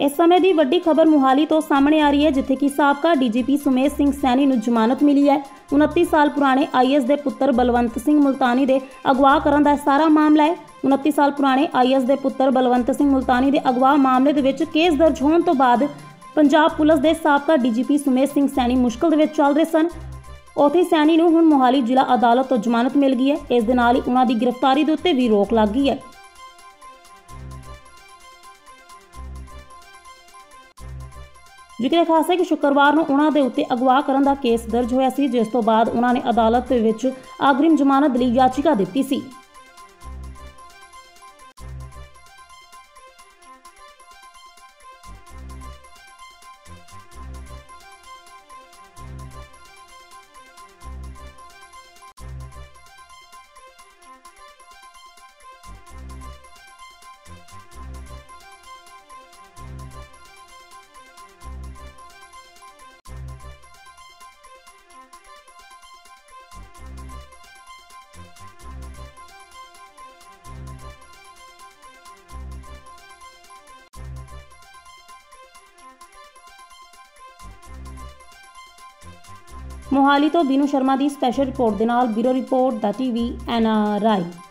इस समय की वड्डी खबर मोहाली तो सामने आ रही है, जिथे कि साबका डीजीपी सुमेध सिंह सैनी नूं जमानत मिली है। 29 साल पुराने आईएएस दे पुत्र बलवंत सिंह मुल्तानी दे अगवा करन दा सारा मामला है। 29 साल पुराने आईएएस दे पुत्र बलवंत सिंह मुल्तानी दे अगवा मामले दे विच केस दर्ज होने तो बाद पंजाब पुलिस दे साबका डीजीपी सुमेध सिंह सैनी मुश्किल दे विच चल रहे सन। ਉੱਥੇ सैनी ਨੂੰ ਹੁਣ मोहाली जिला अदालत तो जमानत मिल गई है। इस दे नाल ही उन्हां दी गिरफ्तारी दे उत्ते भी रोक लग गई है। जिक्र खास है कि शुक्रवार को उन्हां दे उत्ते अगवा करन दा केस दर्ज होया सी, जिस तो बाद उन्हां ने अदालत दे विच अग्रिम जमानत लई याचिका दित्ती सी। मोहाली तो बीनू शर्मा की स्पैशल रिपोर्ट के नाल bureau report the TV NRI।